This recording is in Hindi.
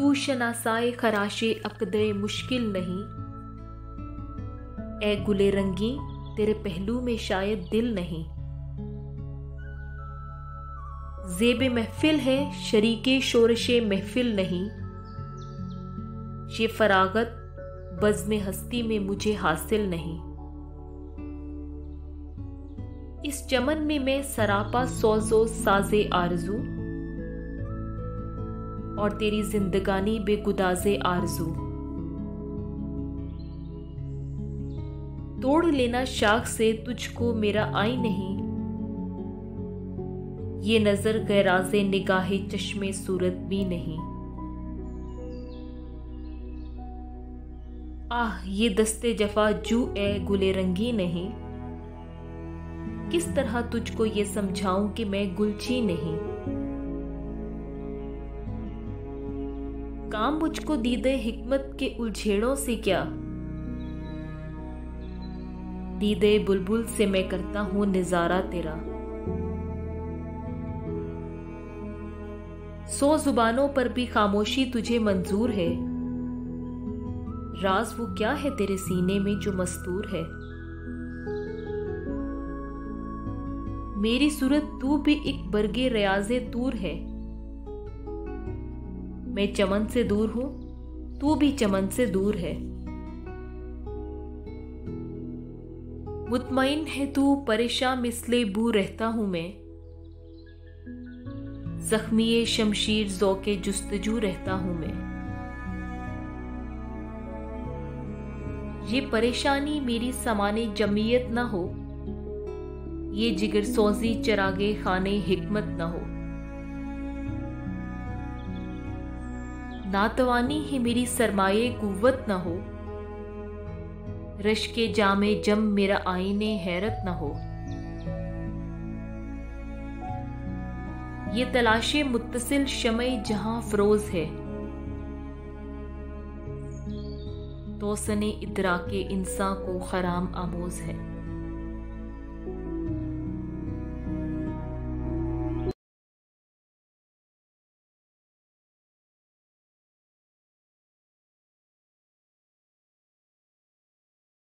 तू शनासाए खराशे अकदे मुश्किल नहीं। ए गुले रंगी तेरे पहलू में शायद दिल नहीं। ज़ेबे महफिल है शरीके शोरशे महफिल नहीं। ये फरागत बज़्मे हस्ती में मुझे हासिल नहीं। इस चमन में मैं सरापा सौजो साजे आरजू और तेरी जिंदगानी बेगुदाजे आरजू। तोड़ लेना शाख से तुझको मेरा आई नहीं। ये नजर गैराजे निगाहे चश्मे सूरत भी नहीं। आह ये दस्ते जफा जू ए गुले रंगी नहीं। किस तरह तुझको ये समझाऊं कि मैं गुलची नहीं। काम मुझको दीदे हिकमत के उलझेड़ों से क्या, दीदे बुलबुल से मैं करता हूं निजारा तेरा। सौ जुबानों पर भी खामोशी तुझे मंजूर है। राज वो क्या है तेरे सीने में जो मस्तूर है। मेरी सूरत तू भी एक बरगे रियाजे दूर है। मैं चमन से दूर हूं तू भी चमन से दूर है। मुतमईन है तू परेशान मिसले बू रहता हूं मैं। जख्मी शमशीर ज़ौके जुस्तजू रहता हूं मैं। ये परेशानी मेरी सामाने जमीयत ना हो। ये जिगर सोजी चरागे खाने हिकमत न हो। नातवानी ही मेरी सरमाए कुव्वत न हो। रश के जामे जम मेरा आईने हैरत न हो। ये तलाशे मुत्तसिल शमई जहां फरोज है। तोसने इदराके इंसान को खराम आमोज है।